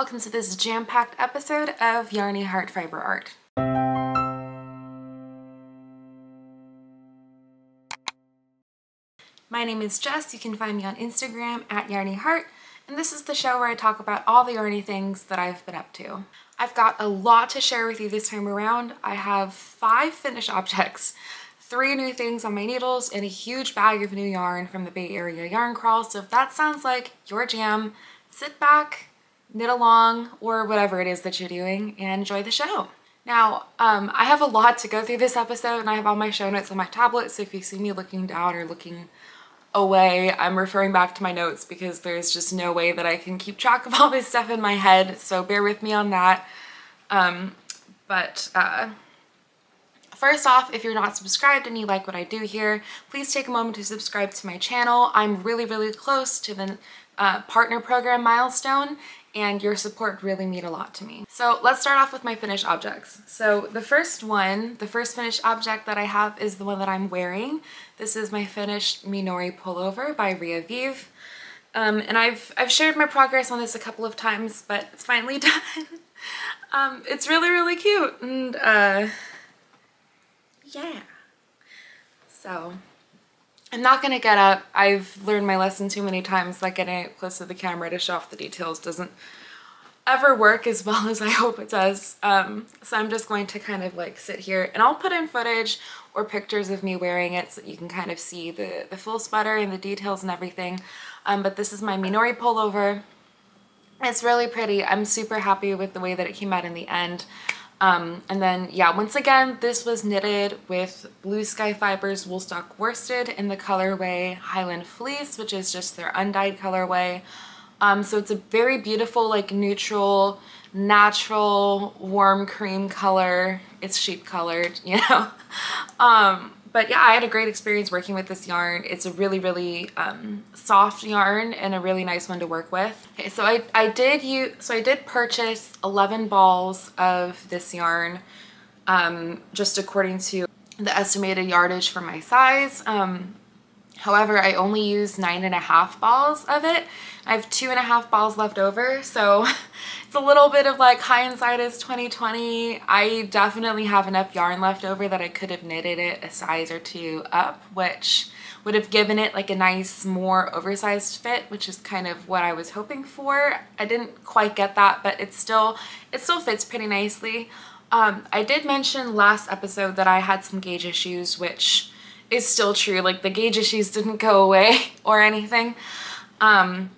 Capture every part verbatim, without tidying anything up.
Welcome to this jam-packed episode of Yarny Heart Fiber Art. My name is Jess, you can find me on Instagram at Yarny Heart, and this is the show where I talk about all the yarny things that I've been up to. I've got a lot to share with you this time around. I have five finished objects, three new things on my needles, and a huge bag of new yarn from the Bay Area Yarn Crawl, so if that sounds like your jam, sit back, knit along, or whatever it is that you're doing, and enjoy the show. Now, um, I have a lot to go through this episode, and I have all my show notes on my tablet, so if you see me looking down or looking away, I'm referring back to my notes because there's just no way that I can keep track of all this stuff in my head, so bear with me on that. Um, but uh, first off, if you're not subscribed and you like what I do here, please take a moment to subscribe to my channel. I'm really, really close to the uh, partner program milestone, and your support really means a lot to me. So let's start off with my finished objects. So the first one, the first finished object that I have is the one that I'm wearing. This is my finished Minori pullover by Ria Vive. Um, and I've, I've shared my progress on this a couple of times, but it's finally done. um, it's really, really cute. And uh, yeah. So I'm not gonna get up. I've learned my lesson too many times that getting it close to the camera to show off the details doesn't ever work as well as I hope it does. Um, so I'm just going to kind of like sit here, and I'll put in footage or pictures of me wearing it so that you can kind of see the, the full sweater and the details and everything. Um, but this is my Minori pullover. It's really pretty. I'm super happy with the way that it came out in the end. Um, and then, yeah, once again, this was knitted with Blue Sky Fibers Woolstock Worsted in the colorway Highland Fleece, which is just their undyed colorway. Um, so it's a very beautiful, like, neutral, natural, warm cream color. It's sheep colored, you know. um, but yeah, I had a great experience working with this yarn. It's a really, really um, soft yarn and a really nice one to work with. Okay, so I, I did use, so I did purchase eleven balls of this yarn, um, just according to the estimated yardage for my size. Um, However, I only used nine and a half balls of it. I have two and a half balls left over, so it's a little bit of like hindsight is twenty twenty. I definitely have enough yarn left over that I could have knitted it a size or two up, which would have given it like a nice, more oversized fit, which is kind of what I was hoping for. I didn't quite get that, but it's still, it still fits pretty nicely. Um, I did mention last episode that I had some gauge issues, which is still true. Like, the gauge issues didn't go away or anything. Um,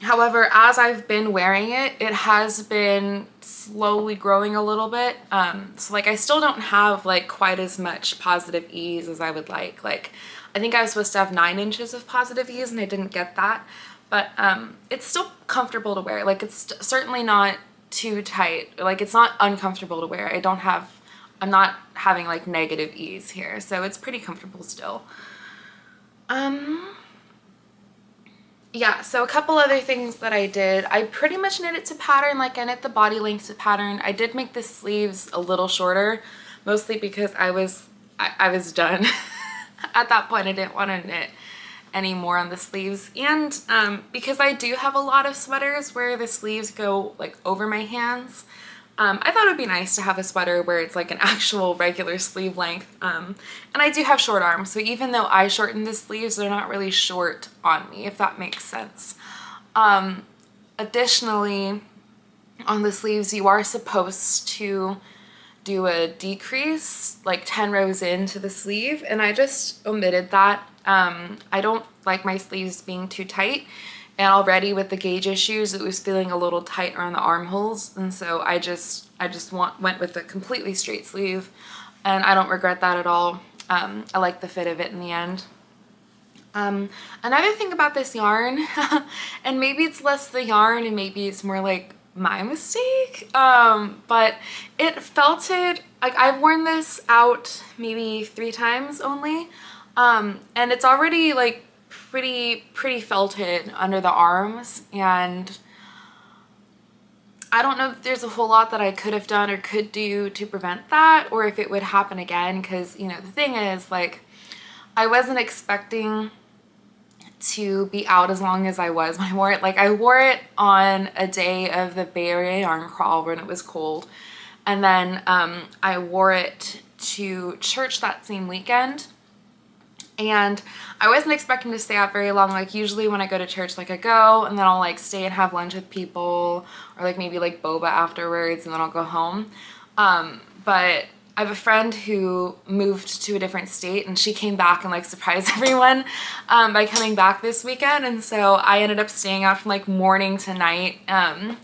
however, as I've been wearing it, it has been slowly growing a little bit. Um, so like, I still don't have like quite as much positive ease as I would like. Like, I think I was supposed to have nine inches of positive ease and I didn't get that, but um, it's still comfortable to wear. Like, it's certainly not too tight. Like, it's not uncomfortable to wear. I don't have I'm not having like negative ease here, so it's pretty comfortable still. Um, yeah, so a couple other things that I did. I pretty much knit it to pattern, like I knit the body length to pattern. I did make the sleeves a little shorter, mostly because I was, I, I was done. At that point, I didn't want to knit anymore on the sleeves. And um, because I do have a lot of sweaters where the sleeves go like over my hands, Um, I thought it would be nice to have a sweater where it's like an actual regular sleeve length. Um, and I do have short arms, so even though I shortened the sleeves, they're not really short on me, if that makes sense. Um, additionally, on the sleeves, you are supposed to do a decrease, like ten rows into the sleeve, and I just omitted that. Um, I don't like my sleeves being too tight. And already with the gauge issues, it was feeling a little tight around the armholes, and so I just I just want, went with a completely straight sleeve, and I don't regret that at all. Um, I like the fit of it in the end. Um, another thing about this yarn, and maybe it's less the yarn and maybe it's more like my mistake, um, but it felted. Like, I've worn this out maybe three times only, um, and it's already like pretty pretty felted under the arms, and I don't know if there's a whole lot that I could have done or could do to prevent that, or if it would happen again, because, you know, the thing is, like, I wasn't expecting to be out as long as I was when I wore it. Like, I wore it on a day of the Bay Area Yarn Crawl when it was cold, and then um, I wore it to church that same weekend. And I wasn't expecting to stay out very long. Like, usually when I go to church, like, I go and then I'll like stay and have lunch with people, or like maybe like boba afterwards, and then I'll go home. Um, but I have a friend who moved to a different state, and she came back and like surprised everyone um, by coming back this weekend. And so I ended up staying out from like morning to night um,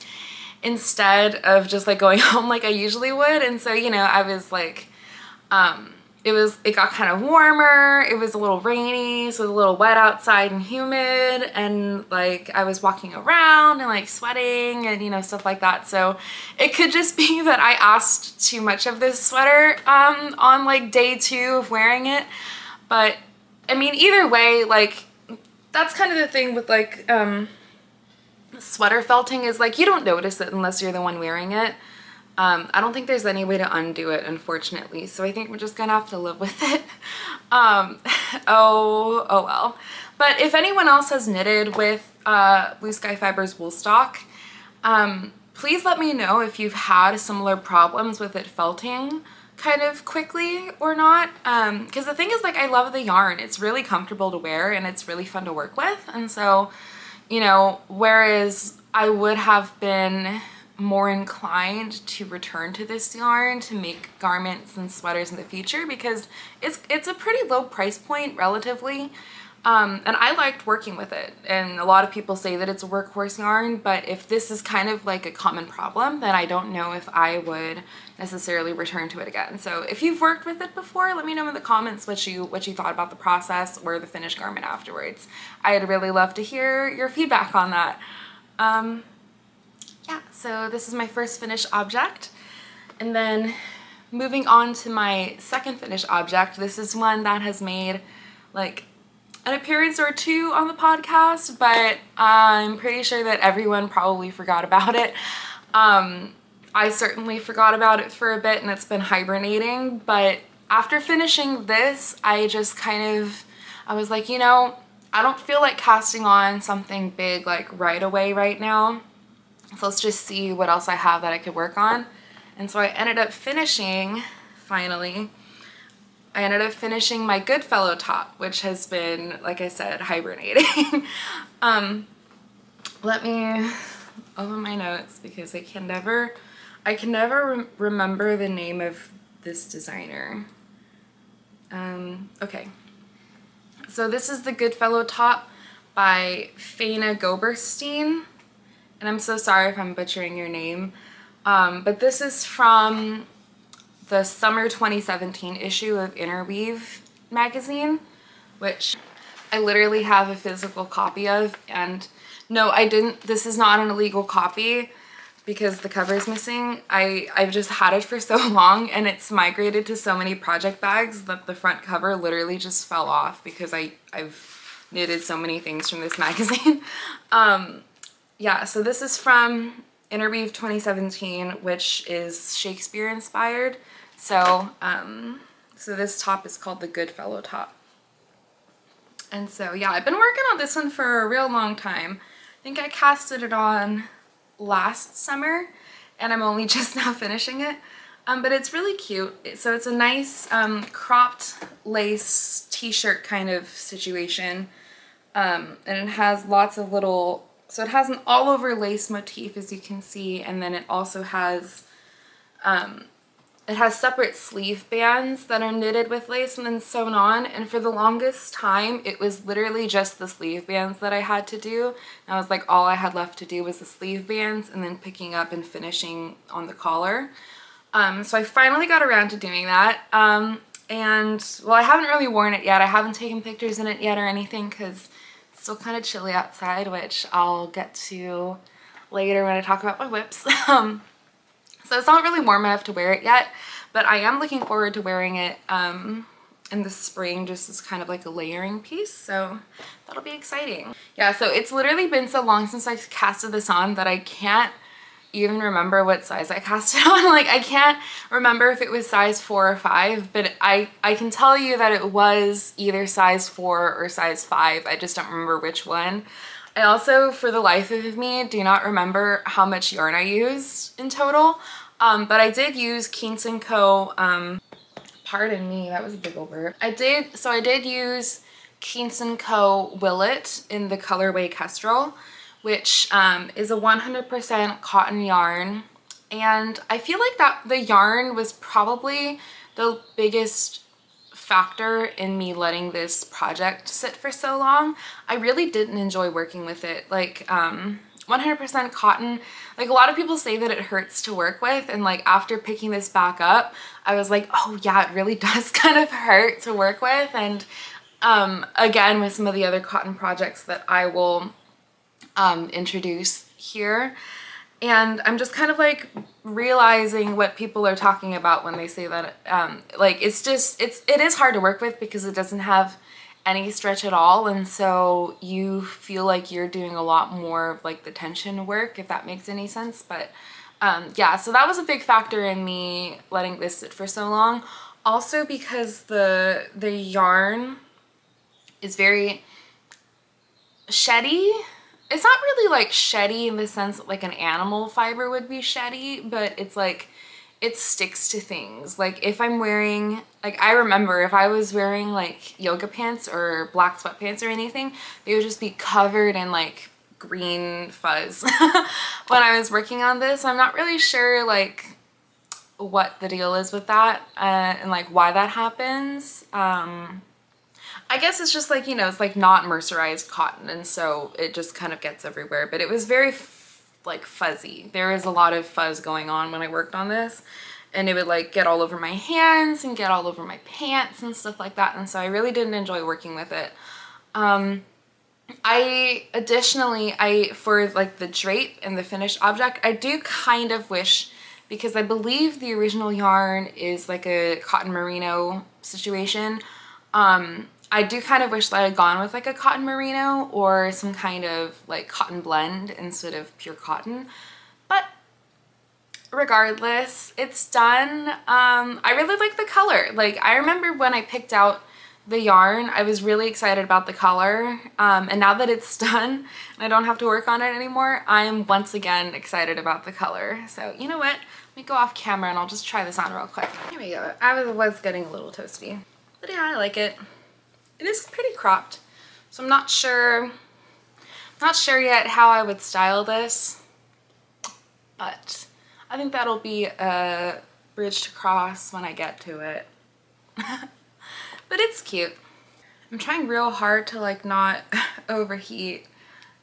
instead of just like going home like I usually would. And so, you know, I was like, um, it was, it got kind of warmer. It was a little rainy, so it was a little wet outside and humid. And like, I was walking around and like sweating and, you know, stuff like that. So it could just be that I asked too much of this sweater um, on like day two of wearing it. But I mean, either way, like, that's kind of the thing with like um, sweater felting, is like, you don't notice it unless you're the one wearing it. Um, I don't think there's any way to undo it, unfortunately, so I think we're just gonna have to live with it. Um, oh, oh well. But if anyone else has knitted with uh, Blue Sky Fibers Woolstock, um, please let me know if you've had similar problems with it felting kind of quickly or not. Um, because the thing is, like, I love the yarn. It's really comfortable to wear, and it's really fun to work with. And so, you know, whereas I would have been more inclined to return to this yarn to make garments and sweaters in the future, because it's it's a pretty low price point relatively, um, and I liked working with it, and a lot of people say that it's a workhorse yarn. But if this is kind of like a common problem, then I don't know if I would necessarily return to it again. So if you've worked with it before, let me know in the comments what you what you thought about the process or the finished garment afterwards. I'd really love to hear your feedback on that. um, Yeah, so this is my first finished object, and then moving on to my second finished object. This is one that has made like an appearance or two on the podcast, but I'm pretty sure that everyone probably forgot about it. Um, I certainly forgot about it for a bit, and it's been hibernating. But after finishing this, I just kind of, I was like, you know, I don't feel like casting on something big like right away right now. So let's just see what else I have that I could work on. And so I ended up finishing, finally, I ended up finishing my Goodfellow top, which has been, like I said, hibernating. um, let me open my notes, because I can never, I can never re remember the name of this designer. Um, okay. So this is the Goodfellow top by Faina Goberstein. And I'm so sorry if I'm butchering your name, um, but this is from the summer twenty seventeen issue of Interweave magazine, which I literally have a physical copy of. And no, I didn't, this is not an illegal copy because the cover is missing. I, I've just had it for so long, and it's migrated to so many project bags that the front cover literally just fell off, because I, I've knitted so many things from this magazine. um, Yeah, so this is from Interweave twenty seventeen, which is Shakespeare inspired. So, um, so this top is called the Goodfellow top. And so, yeah, I've been working on this one for a real long time. I think I casted it on last summer, and I'm only just now finishing it. Um, but it's really cute. So it's a nice um, cropped lace t-shirt kind of situation. Um, and it has lots of little... So it has an all-over lace motif, as you can see, and then it also has, um, it has separate sleeve bands that are knitted with lace and then sewn on. And for the longest time, it was literally just the sleeve bands that I had to do. And I was like, all I had left to do was the sleeve bands, and then picking up and finishing on the collar. Um, so I finally got around to doing that. Um, and, well, I haven't really worn it yet. I haven't taken pictures in it yet or anything, because still kind of chilly outside, which I'll get to later when I talk about my whips. Um, so it's not really warm enough to wear it yet, but I am looking forward to wearing it um, in the spring, just as kind of like a layering piece, so that'll be exciting. Yeah, so it's literally been so long since I casted this on that I can't even remember what size I cast it on. Like, I can't remember if it was size four or five, but I, I can tell you that it was either size four or size five. I just don't remember which one. I also, for the life of me, do not remember how much yarn I used in total, um, but I did use Keens and Co. Um, pardon me, that was a big old burp. I did, so I did use Keens and Co. Willet in the colorway Kestrel, which um, is a one hundred percent cotton yarn, and I feel like that the yarn was probably the biggest factor in me letting this project sit for so long. I really didn't enjoy working with it. Like, um, one hundred percent cotton, like, a lot of people say that it hurts to work with, and like, after picking this back up, I was like, oh yeah, it really does kind of hurt to work with. And um, again, with some of the other cotton projects that I will um, introduce here. And I'm just kind of like realizing what people are talking about when they say that, um, like, it's just, it's, it is hard to work with because it doesn't have any stretch at all. And so you feel like you're doing a lot more of like the tension work, if that makes any sense. But um, yeah, so that was a big factor in me letting this sit for so long. Also because the, the yarn is very sheddy. It's not really like sheddy in the sense that like an animal fiber would be sheddy, but it's like, it sticks to things. Like, if I'm wearing, like, I remember if I was wearing like yoga pants or black sweatpants or anything, they would just be covered in like green fuzz when I was working on this. I'm not really sure like what the deal is with that uh, and like why that happens. Um, I guess it's just like, you know, it's like not mercerized cotton, and so it just kind of gets everywhere, but it was very f like fuzzy. There was a lot of fuzz going on when I worked on this, and it would like get all over my hands and get all over my pants and stuff like that, and so I really didn't enjoy working with it. Um, I additionally, I for like the drape and the finished object, I do kind of wish, because I believe the original yarn is like a cotton merino situation, um, I do kind of wish that I had gone with like a cotton merino or some kind of like cotton blend instead of pure cotton, but regardless, it's done. Um, I really like the color. Like, I remember when I picked out the yarn, I was really excited about the color, um, and now that it's done and I don't have to work on it anymore, I'm once again excited about the color. So you know what? Let me go off camera and I'll just try this on real quick. Here we go. I was getting a little toasty, but yeah, I like it. It is pretty cropped, so I'm not sure, not sure yet how I would style this, but I think that'll be a bridge to cross when I get to it. But it's cute. I'm trying real hard to like not overheat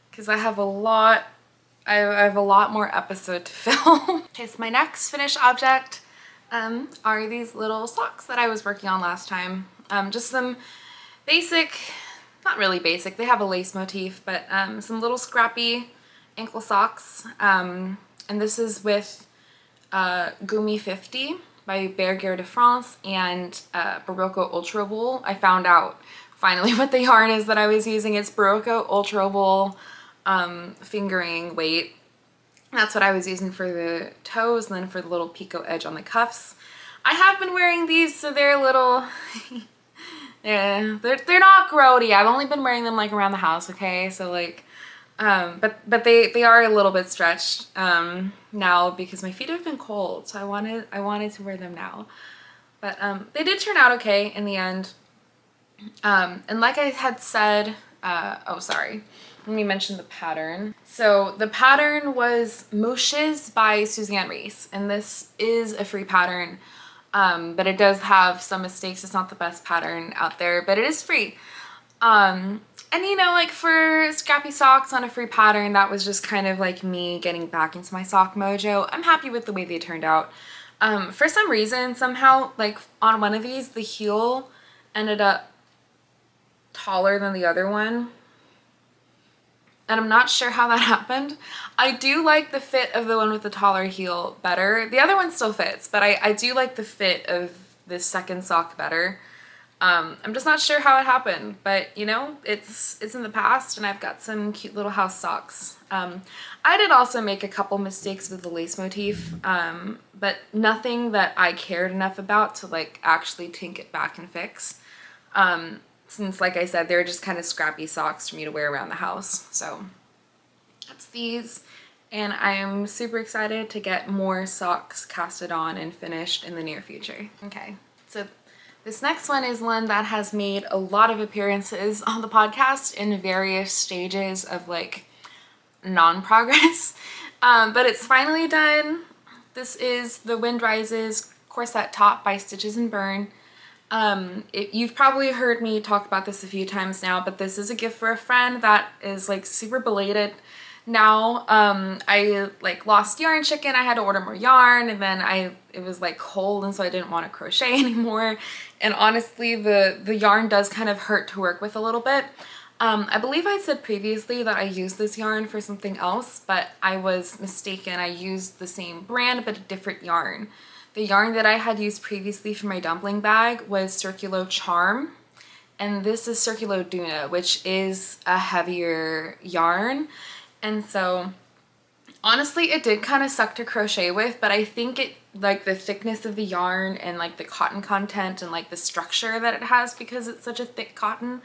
because I have a lot, I have a lot more episode to film. Okay, so my next finished object um, are these little socks that I was working on last time. Um, just some basic, not really basic, they have a lace motif, but um, some little scrappy ankle socks. Um, and this is with uh, Gumi fifty by Barocco de France and uh, Barocco Ultra Bowl. I found out finally what the yarn is that I was using. It's Barocco Ultra Bowl um, fingering weight. That's what I was using for the toes and then for the little picot edge on the cuffs. I have been wearing these, so they're a little... Yeah, they're, they're not grody. I've only been wearing them like around the house, okay? So like, um, but but they, they are a little bit stretched um, now because my feet have been cold. So I wanted, I wanted to wear them now. But um, they did turn out okay in the end. Um, and like I had said, uh, oh sorry, let me mention the pattern. So the pattern was Moshes by Suzanne Reese. And this is a free pattern. Um, but it does have some mistakes. It's not the best pattern out there, but it is free. Um, and you know, like for scrappy socks on a free pattern, that was just kind of like me getting back into my sock mojo. I'm happy with the way they turned out. Um, for some reason, somehow, like on one of these, the heel ended up taller than the other one. And I'm not sure how that happened. I do like the fit of the one with the taller heel better. The other one still fits, but I, I do like the fit of this second sock better. Um, I'm just not sure how it happened, but you know, it's it's in the past, and I've got some cute little house socks. Um, I did also make a couple mistakes with the lace motif, um, but nothing that I cared enough about to like actually tink it back and fix. Um, since, like I said, they're just kind of scrappy socks for me to wear around the house. So that's these, and I am super excited to get more socks casted on and finished in the near future. Okay, so this next one is one that has made a lot of appearances on the podcast in various stages of like non-progress, um, but it's finally done. This is the Wind Rises corset top by Stitches and Burn. Um, it, you've probably heard me talk about this a few times now, but this is a gift for a friend that is like super belated now. Um, I like lost yarn chicken. I had to order more yarn, and then I it was like cold, and so I didn't want to crochet anymore. And honestly, the, the yarn does kind of hurt to work with a little bit. Um, I believe I said previously that I used this yarn for something else, but I was mistaken. I used the same brand, but a different yarn. The yarn that I had used previously for my dumpling bag was Circulo Charm, and this is Circulo Duna, which is a heavier yarn. And so honestly, it did kind of suck to crochet with, but I think it, like the thickness of the yarn and like the cotton content and like the structure that it has, because it's such a thick cotton,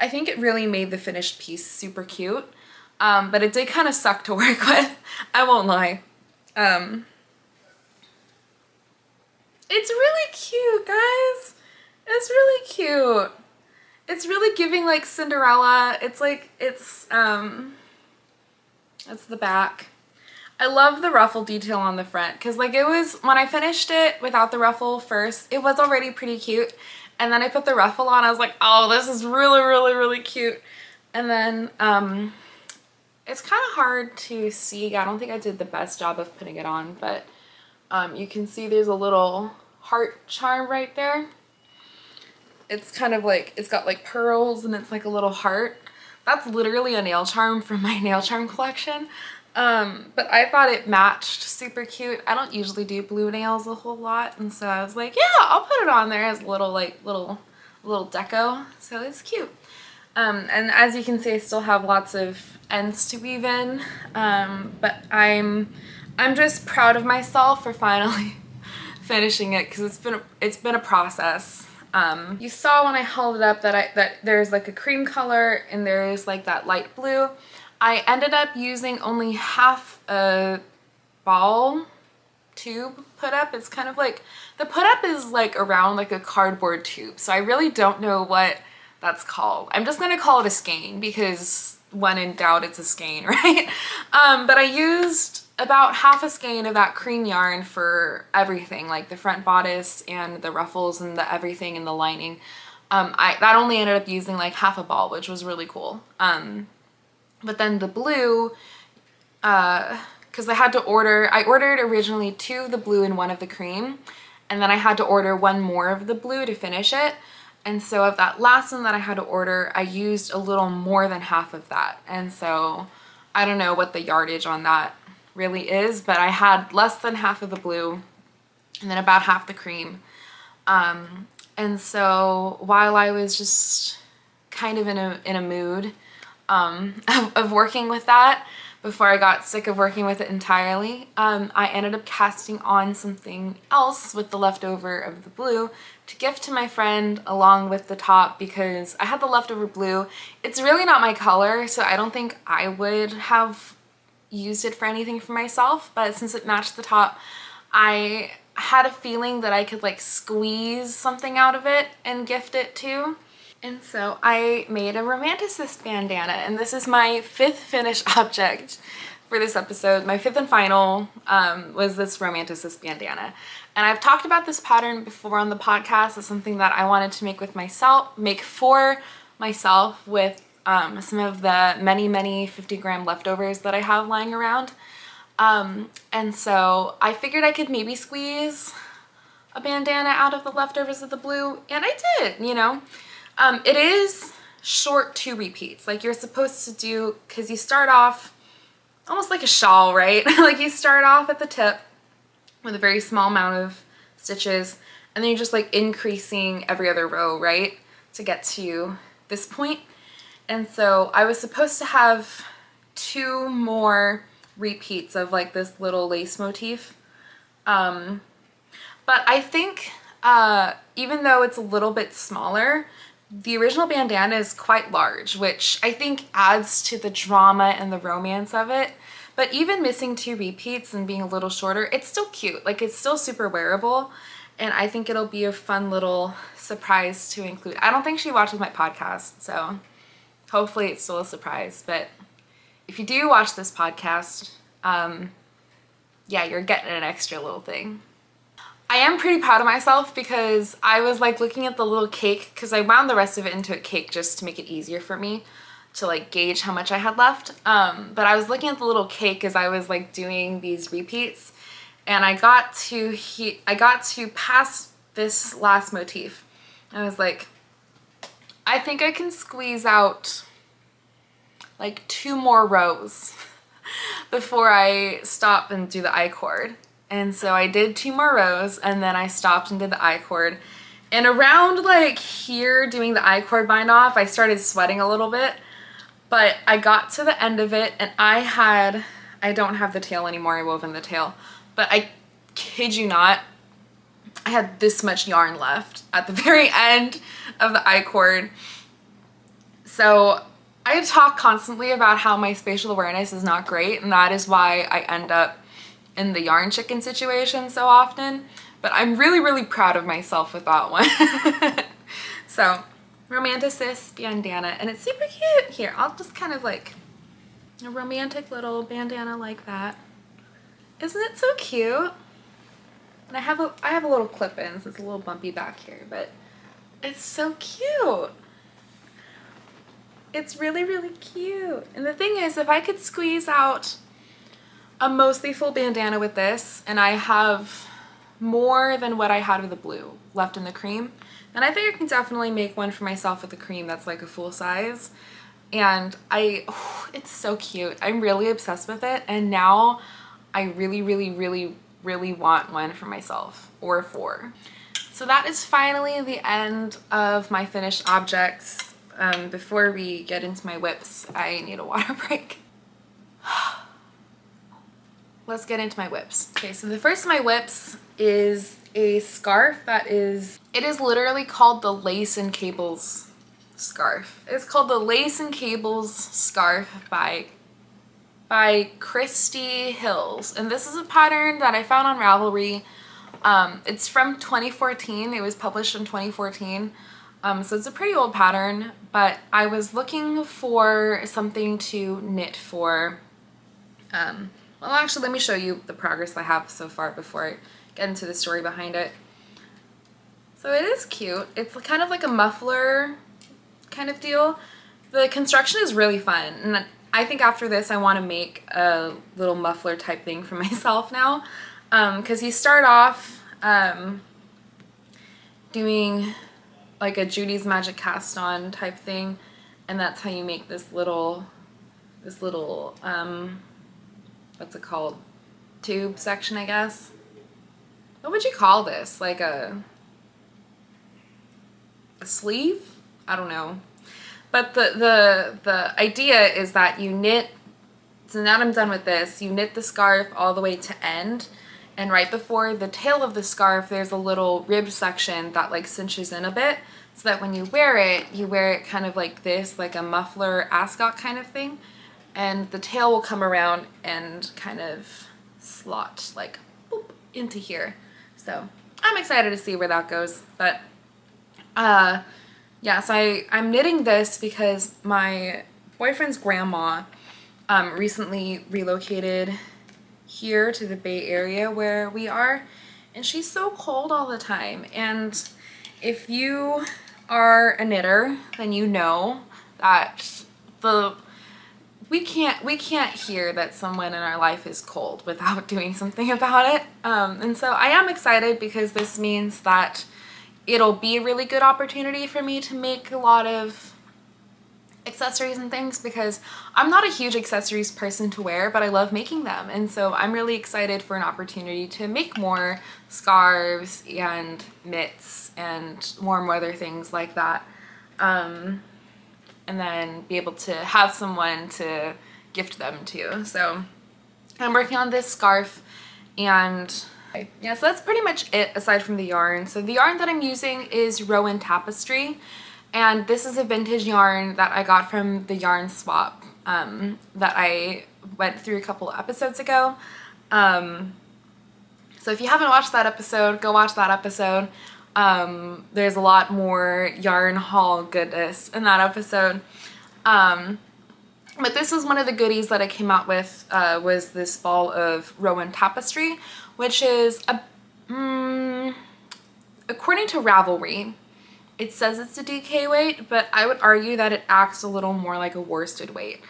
I think it really made the finished piece super cute. Um, but it did kind of suck to work with, I won't lie. Um, It's really cute, guys. It's really cute. It's really giving like Cinderella. It's like, it's, um, that's the back. I love the ruffle detail on the front, because like it was, when I finished it without the ruffle first, it was already pretty cute. And then I put the ruffle on, I was like, oh, this is really, really, really cute. And then, um, it's kind of hard to see. I don't think I did the best job of putting it on, but Um, you can see there's a little heart charm right there. It's kind of like, it's got like pearls and it's like a little heart. That's literally a nail charm from my nail charm collection. Um, but I thought it matched super cute. I don't usually do blue nails a whole lot, and so I was like, yeah, I'll put it on there as a little like little, little deco. So it's cute. Um, and as you can see, I still have lots of ends to weave in, um, but I'm... I'm just proud of myself for finally finishing it, because it's been a, it's been a process. Um, you saw when I held it up that I that there's like a cream color and there is like that light blue. I ended up using only half a ball tube put up. It's kind of like the put up is like around like a cardboard tube, so I really don't know what that's called. I'm just gonna call it a skein, because when in doubt, it's a skein, right? Um, but I used about half a skein of that cream yarn for everything, like the front bodice and the ruffles and the everything and the lining. Um, I that only ended up using like half a ball, which was really cool. Um, but then the blue, uh, cause I had to order, I ordered originally two of the blue and one of the cream, and then I had to order one more of the blue to finish it. And so of that last one that I had to order, I used a little more than half of that. And so I don't know what the yardage on that really is, but I had less than half of the blue and then about half the cream. Um, and so while I was just kind of in a, in a mood um, of, of working with that, before I got sick of working with it entirely, um, I ended up casting on something else with the leftover of the blue to gift to my friend along with the top, because I had the leftover blue. It's really not my color, so I don't think I would have used it for anything for myself, but since it matched the top, I had a feeling that I could like squeeze something out of it and gift it to. And so I made a Romanticist bandana, and this is my fifth finished object for this episode. My fifth and final um, was this Romanticist bandana. And I've talked about this pattern before on the podcast. It's something that I wanted to make with myself, make for myself with Um, some of the many, many fifty gram leftovers that I have lying around. Um, and so I figured I could maybe squeeze a bandana out of the leftovers of the blue, and I did, you know. Um, it is short two repeats, like you're supposed to do, because you start off almost like a shawl, right? Like you start off at the tip with a very small amount of stitches, and then you're just like increasing every other row, right, to get to this point. And so I was supposed to have two more repeats of like this little lace motif, um, but I think uh, even though it's a little bit smaller, the original bandana is quite large, which I think adds to the drama and the romance of it. But even missing two repeats and being a little shorter, it's still cute. Like, it's still super wearable, and I think it'll be a fun little surprise to include. I don't think she watches my podcast, so hopefully it's still a surprise. But if you do watch this podcast, um, yeah, you're getting an extra little thing. I am pretty proud of myself because I was like looking at the little cake, because I wound the rest of it into a cake just to make it easier for me to like gauge how much I had left. Um, but I was looking at the little cake as I was like doing these repeats, and I got to he I got to past this last motif. I was like, I think I can squeeze out like two more rows before I stop and do the I-cord. And so I did two more rows, and then I stopped and did the I-cord. And around like here doing the I-cord bind off, I started sweating a little bit, but I got to the end of it and I had, I don't have the tail anymore, I woven the tail, but I kid you not, I had this much yarn left at the very end of the I-cord. So I talk constantly about how my spatial awareness is not great, and that is why I end up in the yarn chicken situation so often, but I'm really, really proud of myself with that one. So, Romanticist bandana, and it's super cute. Here, I'll just kind of like a romantic little bandana like that. Isn't it so cute? And I have a, I have a little clip in, so it's a little bumpy back here, but it's so cute. It's really, really cute. And the thing is, if I could squeeze out a mostly full bandana with this, and I have more than what I had with the blue left in the cream, and I think I can definitely make one for myself with the cream that's like a full size. And I, oh, it's so cute. I'm really obsessed with it, and now I really, really, really, really want one for myself, or four. So that is finally the end of my finished objects. Um, before we get into my whips, I need a water break. Let's get into my whips. Okay, so the first of my whips is a scarf that is, it is literally called the Lace and Cables scarf. It's called the Lace and Cables scarf by, by Christy Hills. And this is a pattern that I found on Ravelry. Um, it's from twenty fourteen, it was published in twenty fourteen. Um, so it's a pretty old pattern, but I was looking for something to knit for, um, well, actually, let me show you the progress I have so far before I get into the story behind it. So it is cute. It's kind of like a muffler kind of deal. The construction is really fun, and I think after this I want to make a little muffler type thing for myself now, because um, you start off um, doing like a Judy's Magic cast on type thing, and that's how you make this little, this little, um, what's it called, tube section, I guess? What would you call this? Like a, a sleeve? I don't know. But the, the, the idea is that you knit, so now I'm done with this, you knit the scarf all the way to end, and right before the tail of the scarf, there's a little rib section that like cinches in a bit, so that when you wear it, you wear it kind of like this, like a muffler ascot kind of thing. And the tail will come around and kind of slot like boop into here. So I'm excited to see where that goes. But uh, yeah, so I, I'm knitting this because my boyfriend's grandma um, recently relocated here to the Bay Area where we are. And she's so cold all the time. And if you are a knitter, then you know that the We can't, we can't hear that someone in our life is cold without doing something about it. Um, and so I am excited because this means that it'll be a really good opportunity for me to make a lot of accessories and things because I'm not a huge accessories person to wear, but I love making them. And so I'm really excited for an opportunity to make more scarves and mitts and warm weather things like that. Um, and then be able to have someone to gift them to. So I'm working on this scarf, and yeah, so that's pretty much it aside from the yarn. So the yarn that I'm using is Rowan Tapestry, and this is a vintage yarn that I got from the yarn swap um, that I went through a couple episodes ago. Um, so if you haven't watched that episode, go watch that episode. Um, there's a lot more yarn haul goodness in that episode. Um, but this was one of the goodies that I came out with, uh, was this ball of Rowan Tapestry, which is, a, um, according to Ravelry, it says it's a D K weight, but I would argue that it acts a little more like a worsted weight.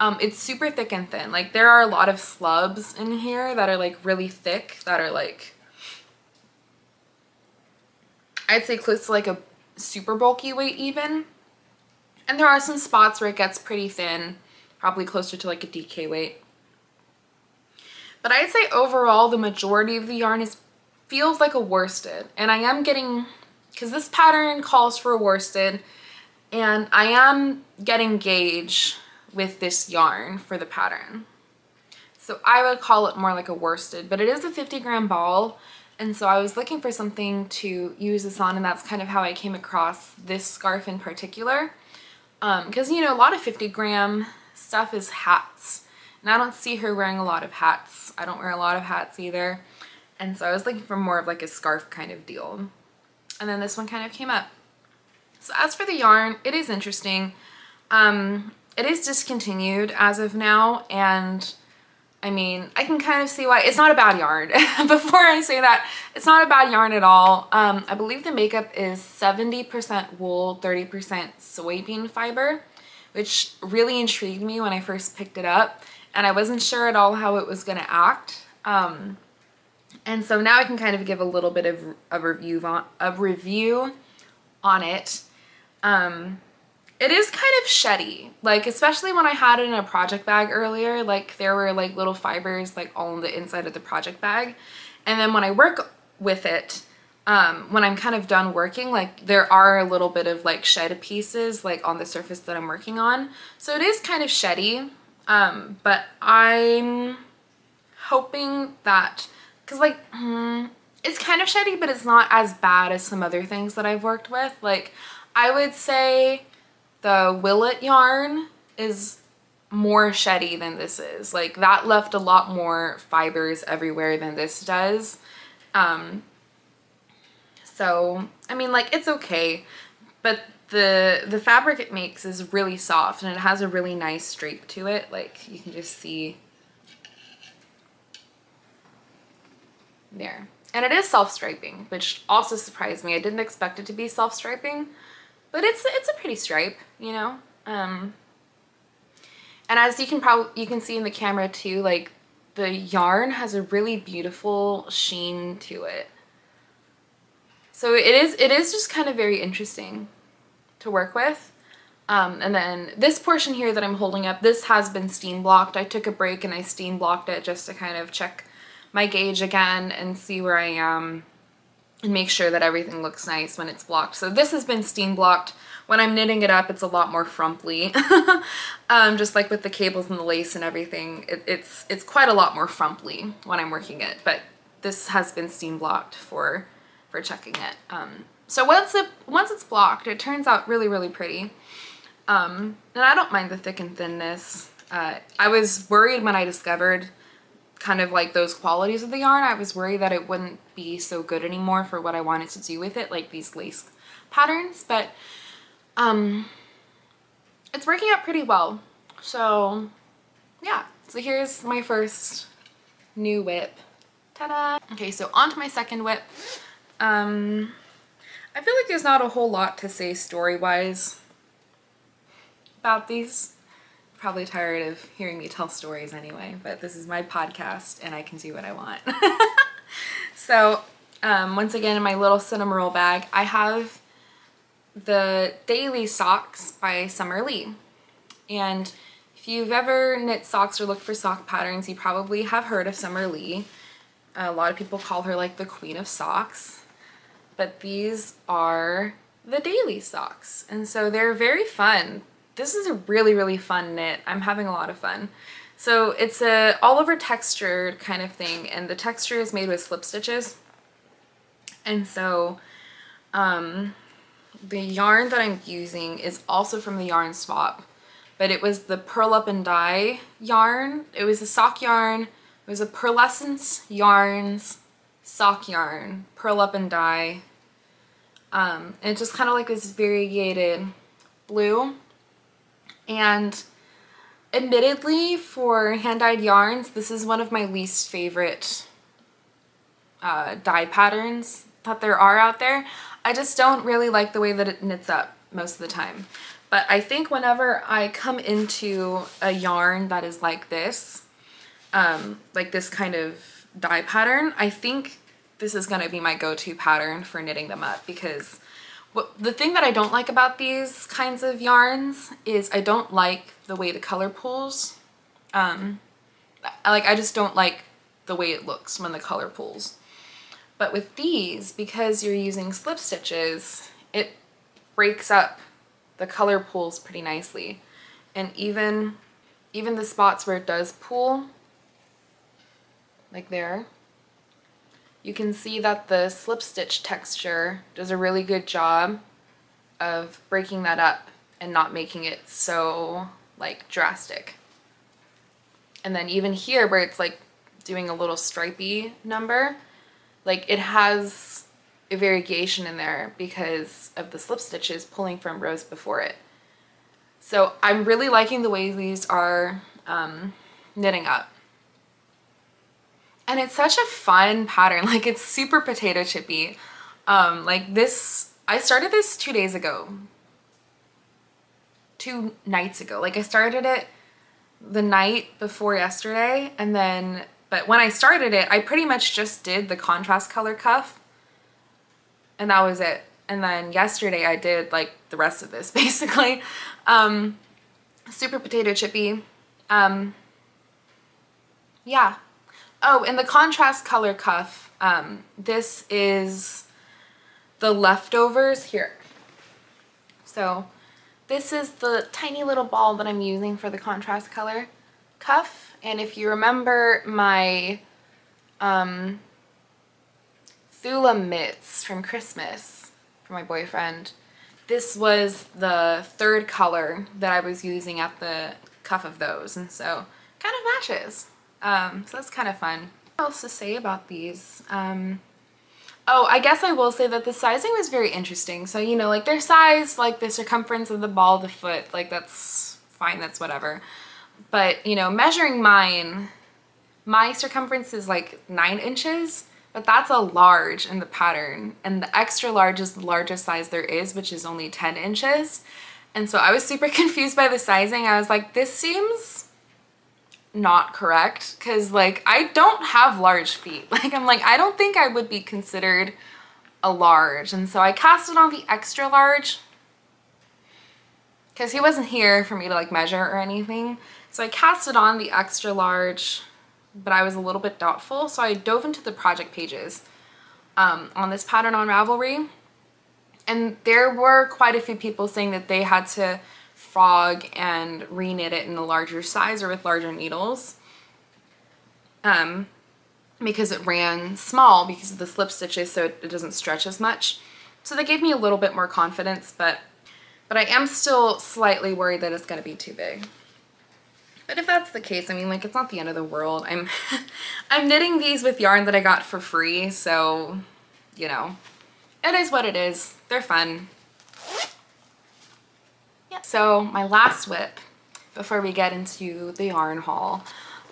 Um, it's super thick and thin. Like, there are a lot of slubs in here that are like really thick, that are like, I'd say close to like a super bulky weight even. And there are some spots where it gets pretty thin, probably closer to like a D K weight. But I'd say overall the majority of the yarn is feels like a worsted, and I am getting, because this pattern calls for a worsted, and I am getting gauge with this yarn for the pattern. So I would call it more like a worsted, but it is a fifty gram ball. And so I was looking for something to use this on, and that's kind of how I came across this scarf in particular. Because, um, you know, a lot of fifty gram stuff is hats, and I don't see her wearing a lot of hats. I don't wear a lot of hats either. And so I was looking for more of like a scarf kind of deal. And then this one kind of came up. So as for the yarn, it is interesting. Um, it is discontinued as of now, and I mean, I can kind of see why. It's not a bad yarn. Before I say that, it's not a bad yarn at all. Um, I believe the makeup is seventy percent wool, thirty percent soybean fiber, which really intrigued me when I first picked it up. And I wasn't sure at all how it was going to act. Um, and so now I can kind of give a little bit of a review on, a review on it. Um, It is kind of sheddy, like especially when I had it in a project bag earlier, like there were like little fibers like all on the inside of the project bag. And then when I work with it, um, when I'm kind of done working, like there are a little bit of like shed pieces like on the surface that I'm working on. So it is kind of sheddy, um, but I'm hoping that, cause like, hmm, it's kind of sheddy, but it's not as bad as some other things that I've worked with. Like I would say, the Willet yarn is more sheddy than this is. Like that left a lot more fibers everywhere than this does. Um, so, I mean, like it's okay, but the, the fabric it makes is really soft, and it has a really nice drape to it. Like you can just see there. And it is self-striping, which also surprised me. I didn't expect it to be self-striping. But it's it's a pretty stripe, you know. Um, and as you can probably you can see in the camera too, like the yarn has a really beautiful sheen to it. So it is it is just kind of very interesting to work with. Um, and then this portion here that I'm holding up, this has been steam blocked. I took a break and I steam blocked it just to kind of check my gauge again and see where I am, and make sure that everything looks nice when it's blocked. So this has been steam blocked. When I'm knitting it up, it's a lot more frumpy. um, just like with the cables and the lace and everything, it, it's it's quite a lot more frumpy when I'm working it, but this has been steam blocked for for checking it. Um, so once, it, once it's blocked, it turns out really, really pretty. Um, and I don't mind the thick and thinness. Uh, I was worried when I discovered kind of like those qualities of the yarn, I was worried that it wouldn't be so good anymore for what I wanted to do with it, like these lace patterns, but um, it's working out pretty well. So yeah, so here's my first new whip. Ta-da! Okay, so on to my second whip. Um, I feel like there's not a whole lot to say story-wise about these. Probably tired of hearing me tell stories anyway, but this is my podcast and I can do what I want. So um, once again, in my little cinnamon roll bag, I have the Daily Socks by Summer Lee. And if you've ever knit socks or looked for sock patterns, you probably have heard of Summer Lee. A lot of people call her like the queen of socks, but these are the Daily Socks, and so they're very fun. This is a really, really fun knit. I'm having a lot of fun. So it's a all over textured kind of thing, and the texture is made with slip stitches. And so um, the yarn that I'm using is also from the yarn swap, but it was the Purl Up and Dye yarn. It was a sock yarn. It was a Pearlescence Yarns sock yarn, Purl Up and Dye. Um, and it's just kind of like this variegated blue. And admittedly, for hand-dyed yarns, this is one of my least favorite uh, dye patterns that there are out there. I just don't really like the way that it knits up most of the time. But I think whenever I come into a yarn that is like this, um, like this kind of dye pattern, I think this is going to be my go-to pattern for knitting them up, because the thing that I don't like about these kinds of yarns is I don't like the way the color pools. Um, I, like I just don't like the way it looks when the color pools. But with these, because you're using slip stitches, it breaks up the color pools pretty nicely. And even, even the spots where it does pool, like there, you can see that the slip stitch texture does a really good job of breaking that up and not making it so like drastic. And then even here where it's like doing a little stripey number, like it has a variegation in there because of the slip stitches pulling from rows before it. So I'm really liking the way these are um, knitting up. And it's such a fun pattern, like it's super potato chippy. Um, like this, I started this two days ago, two nights ago. Like I started it the night before yesterday, and then, but when I started it, I pretty much just did the contrast color cuff, and that was it. And then yesterday I did like the rest of this basically. Um, super potato chippy. Um, yeah. Oh, and the contrast color cuff, um, this is the leftovers here. So this is the tiny little ball that I'm using for the contrast color cuff. And if you remember my um, Thula mitts from Christmas for my boyfriend, this was the third color that I was using at the cuff of those. And so kind of matches. Um, so that's kind of fun. What else to say about these? Um, oh, I guess I will say that the sizing was very interesting. So, you know, like their size, like the circumference of the ball, the foot, like that's fine, that's whatever. But, you know, measuring mine, my circumference is like nine inches, but that's a large in the pattern. And the extra large is the largest size there is, which is only ten inches. And so I was super confused by the sizing. I was like, this seems not correct, because like I don't have large feet. Like I'm like, I don't think I would be considered a large. And so I cast it on the extra large because he wasn't here for me to like measure or anything. So I cast it on the extra large, but I was a little bit doubtful. So I dove into the project pages um, on this pattern on Ravelry. And there were quite a few people saying that they had to frog and re-knit it in the larger size or with larger needles um, because it ran small because of the slip stitches, so it, it doesn't stretch as much. So that gave me a little bit more confidence, but but I am still slightly worried that it's going to be too big. But if that's the case, I mean, like, it's not the end of the world. I'm I'm knitting these with yarn that I got for free, so, you know, it is what it is. They're fun. So my last whip, before we get into the yarn haul,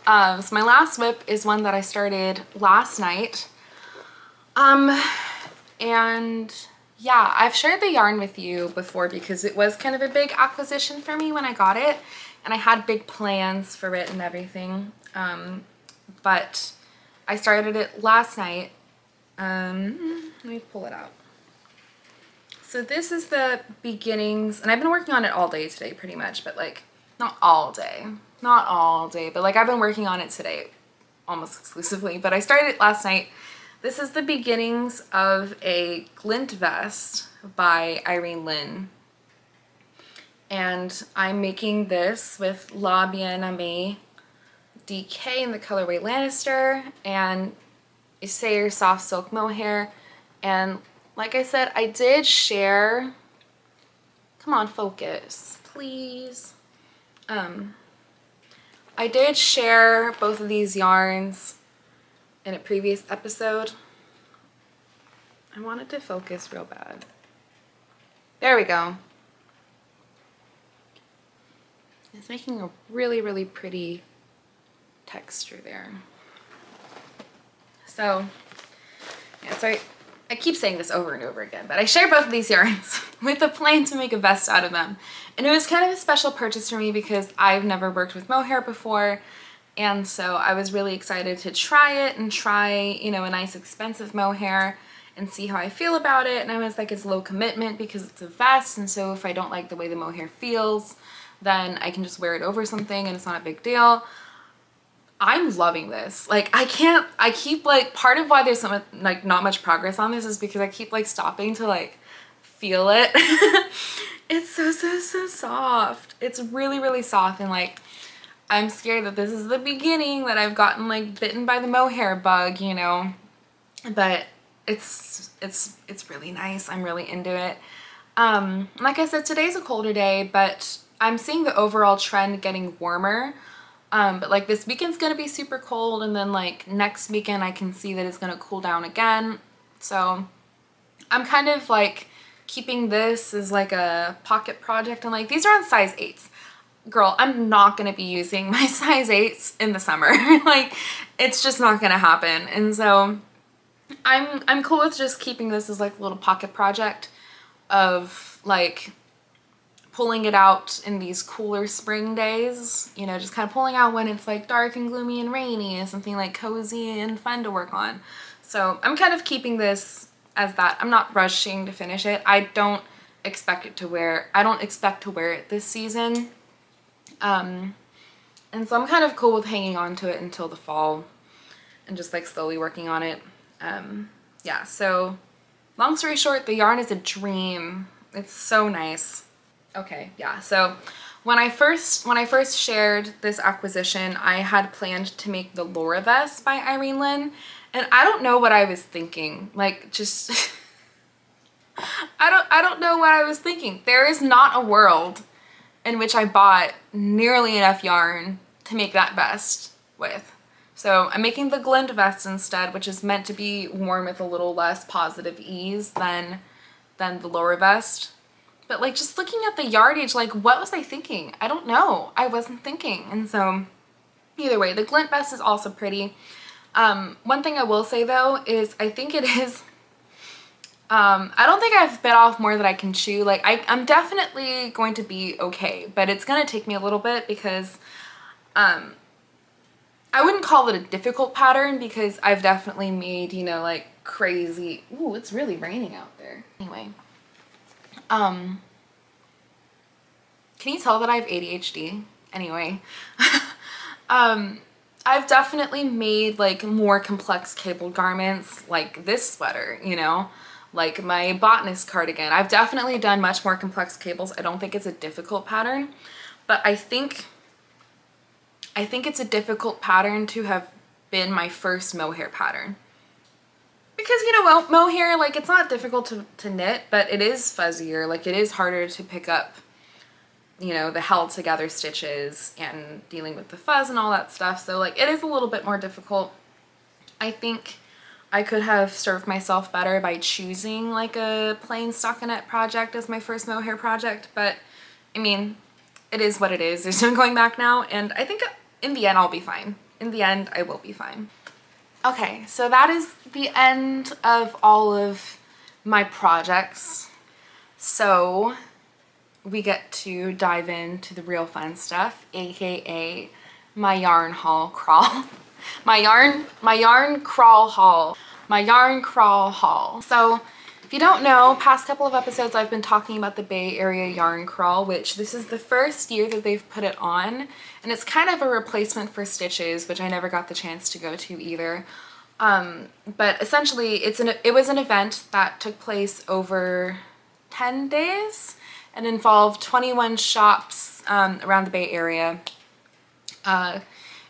um, so my last whip is one that I started last night, um, and yeah, I've shared the yarn with you before because it was kind of a big acquisition for me when I got it, and I had big plans for it and everything, um, but I started it last night. Um, let me pull it out. So this is the beginnings, and I've been working on it all day today pretty much, but like not all day, not all day, but like I've been working on it today almost exclusively, but I started it last night. This is the beginnings of a Glint vest by Irene Lynn. And I'm making this with La Bien Amie D K in the colorway Lannister and Issayer Soft Silk Mohair. And like I said, I did share, come on, focus, please. Um, I did share both of these yarns in a previous episode. I wanted to focus real bad. There we go. It's making a really, really pretty texture there. So, yeah, so I, I keep saying this over and over again, but I share both of these yarns with a plan to make a vest out of them. And it was kind of a special purchase for me because I've never worked with mohair before. And so I was really excited to try it and try, you know, a nice expensive mohair and see how I feel about it. And I was like, it's low commitment because it's a vest. And so if I don't like the way the mohair feels, then I can just wear it over something and it's not a big deal. I'm loving this. Like I can't, I keep like, part of why there's some, like not much progress on this is because I keep like stopping to like feel it. It's so, so, so soft. It's really, really soft. And like, I'm scared that this is the beginning, that I've gotten like bitten by the mohair bug, you know, but it's, it's, it's really nice. I'm really into it. Um, like I said, today's a colder day, but I'm seeing the overall trend getting warmer, um, but like this weekend's gonna be super cold, and then like next weekend I can see that it's gonna cool down again. So I'm kind of like keeping this as like a pocket project, and like these are on size eights. Girl, I'm not gonna be using my size eights in the summer. Like it's just not gonna happen. And so I'm I'm cool with just keeping this as like a little pocket project of like pulling it out in these cooler spring days, you know, just kind of pulling out when it's like dark and gloomy and rainy and something like cozy and fun to work on. So I'm kind of keeping this as that. I'm not rushing to finish it. I don't expect it to wear, I don't expect to wear it this season. Um, and so I'm kind of cool with hanging on to it until the fall and just like slowly working on it. Um, yeah, so long story short, the yarn is a dream. It's so nice. Okay, yeah, so when I first when I first shared this acquisition, I had planned to make the Laura vest by Irene Lynn, and I don't know what I was thinking. Like just I don't I don't know what I was thinking. There is not a world in which I bought nearly enough yarn to make that vest with. So I'm making the Glint vest instead, which is meant to be worn with a little less positive ease than than the Laura vest. But like just looking at the yardage, like what was I thinking? I don't know. I wasn't thinking. And so either way, the Glint vest is also pretty. Um, one thing I will say though is I think it is, um, I don't think I've bit off more than I can chew. Like I, I'm definitely going to be okay, but it's going to take me a little bit because um, I wouldn't call it a difficult pattern because I've definitely made, you know, like crazy. Ooh, it's really raining out there. Anyway. Um, can you tell that I have A D H D? Anyway, um, I've definitely made like more complex cabled garments like this sweater, you know, like my botanist cardigan. I've definitely done much more complex cables. I don't think it's a difficult pattern, but I think, I think it's a difficult pattern to have been my first mohair pattern. Because, you know, well, mohair, like, it's not difficult to, to knit, but it is fuzzier. Like, it is harder to pick up, you know, the held together stitches and dealing with the fuzz and all that stuff. So, like, it is a little bit more difficult. I think I could have served myself better by choosing, like, a plain stockinette project as my first mohair project. But, I mean, it is what it is. There's no going back now. And I think in the end, I'll be fine. In the end, I will be fine. Okay, so that is the end of all of my projects. So we get to dive into the real fun stuff, aka my yarn haul crawl. My yarn, my yarn crawl haul. My yarn crawl haul. So if you don't know, past couple of episodes I've been talking about the Bay Area Yarn Crawl, which this is the first year that they've put it on, and it's kind of a replacement for Stitches, which I never got the chance to go to either. Um, but essentially, it's an it was an event that took place over ten days and involved twenty-one shops um, around the Bay Area. Uh,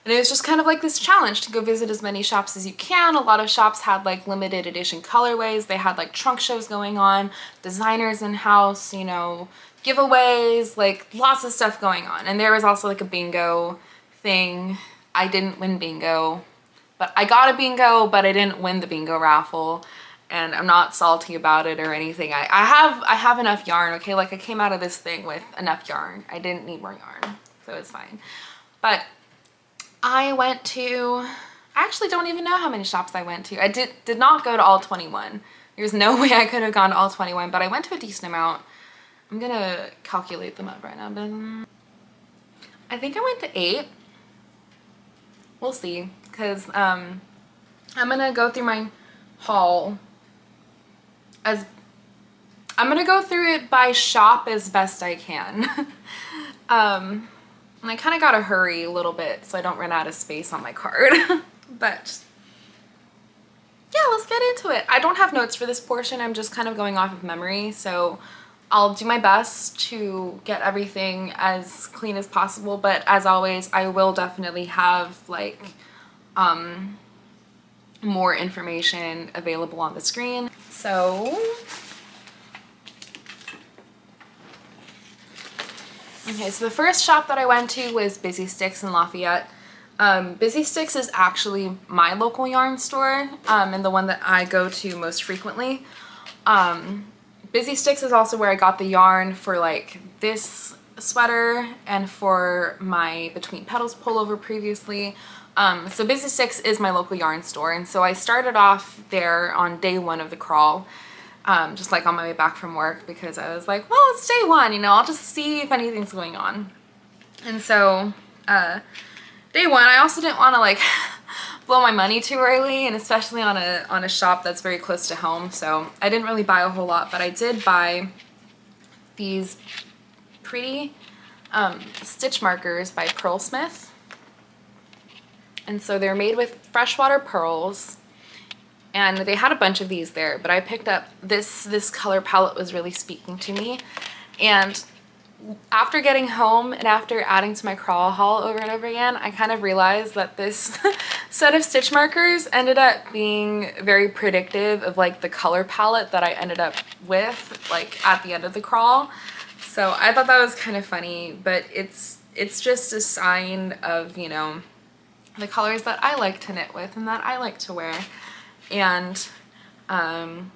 and it was just kind of like this challenge to go visit as many shops as you can. A lot of shops had like limited edition colorways. They had like trunk shows going on, designers in-house, you know, giveaways, like lots of stuff going on. And there was also like a bingo thing. I didn't win bingo, but I got a bingo, but I didn't win the bingo raffle. And I'm not salty about it or anything. I, I have I have enough yarn, okay? Like I came out of this thing with enough yarn. I didn't need more yarn, so it's fine. But I went to, I actually don't even know how many shops I went to. I did did not go to all twenty-one. There's no way I could have gone to all twenty-one, but I went to a decent amount. I'm gonna calculate them up right now. But I think I went to eight. We'll see, because um, I'm gonna go through my haul. As I'm gonna go through it by shop as best I can. um, and I kind of gotta hurry a little bit so I don't run out of space on my card. But yeah, let's get into it. I don't have notes for this portion. I'm just kind of going off of memory, so I'll do my best to get everything as clean as possible, but as always I will definitely have like um, more information available on the screen. So, okay, so the first shop that I went to was Busy Sticks in Lafayette. Um, Busy Sticks is actually my local yarn store um, and the one that I go to most frequently. Um, Busy Sticks is also where I got the yarn for like this sweater and for my Between Petals pullover previously. Um, so Busy Sticks is my local yarn store, and so I started off there on day one of the crawl, um, just like on my way back from work, because I was like, well, it's day one, you know, I'll just see if anything's going on. And so uh, day one, I also didn't want to like blow my money too early, and especially on a, on a shop that's very close to home, so I didn't really buy a whole lot, but I did buy these pretty um, stitch markers by Purl Smith. And so they're made with freshwater pearls, and they had a bunch of these there, but I picked up this, this color palette was really speaking to me. And after getting home and after adding to my crawl haul over and over again, I kind of realized that this set of stitch markers ended up being very predictive of like the color palette that I ended up with like at the end of the crawl. So I thought that was kind of funny, but it's, it's just a sign of, you know, the colors that I like to knit with and that I like to wear. And um,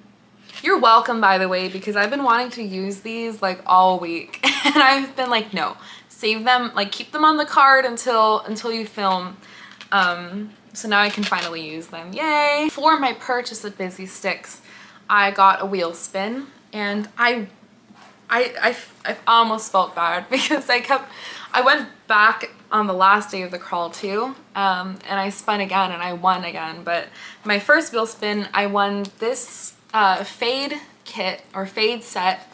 you're welcome, by the way, because I've been wanting to use these like all week and I've been like, no, save them, like keep them on the card until until you film. Um, so now I can finally use them, yay! For my purchase at Busy Sticks, I got a wheel spin, and I I, I, I almost felt bad because I kept, I went back on the last day of the crawl too, um, and I spun again and I won again, but my first wheel spin, I won this uh, fade kit or fade set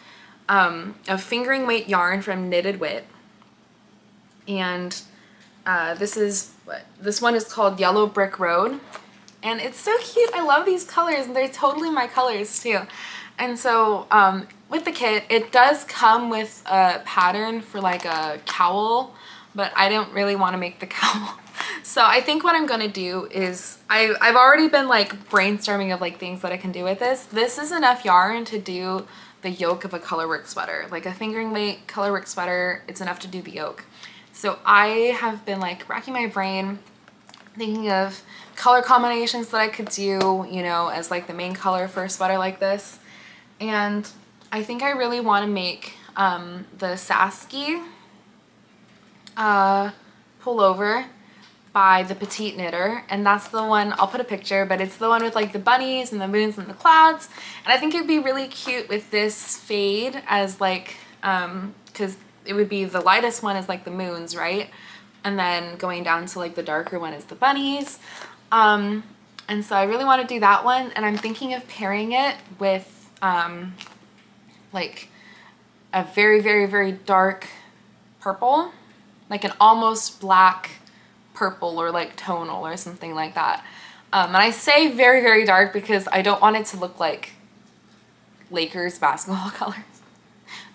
um, of fingering weight yarn from Knitted Wit, and uh, this is, this one is called Yellow Brick Road, and it's so cute. I love these colors, and they're totally my colors too. And so um, with the kit, it does come with a pattern for like a cowl, but I don't really want to make the cowl. So I think what I'm going to do is, I, I've already been like brainstorming of like things that I can do with this. This is enough yarn to do the yoke of a color work sweater. Like a fingering weight color work sweater, it's enough to do the yoke. So I have been like racking my brain, thinking of color combinations that I could do, you know, as like the main color for a sweater like this. And I think I really want to make um, the Sasky uh, pullover by the Petite Knitter, and that's the one, I'll put a picture, but it's the one with like the bunnies and the moons and the clouds, and I think it'd be really cute with this fade as like, um, because it would be the lightest one is like the moons, right? And then going down to like the darker one is the bunnies. Um, and so I really want to do that one, and I'm thinking of pairing it with um, like a very, very, very dark purple, like an almost black purple or like tonal or something like that. Um, and I say very, very dark because I don't want it to look like Lakers basketball colors.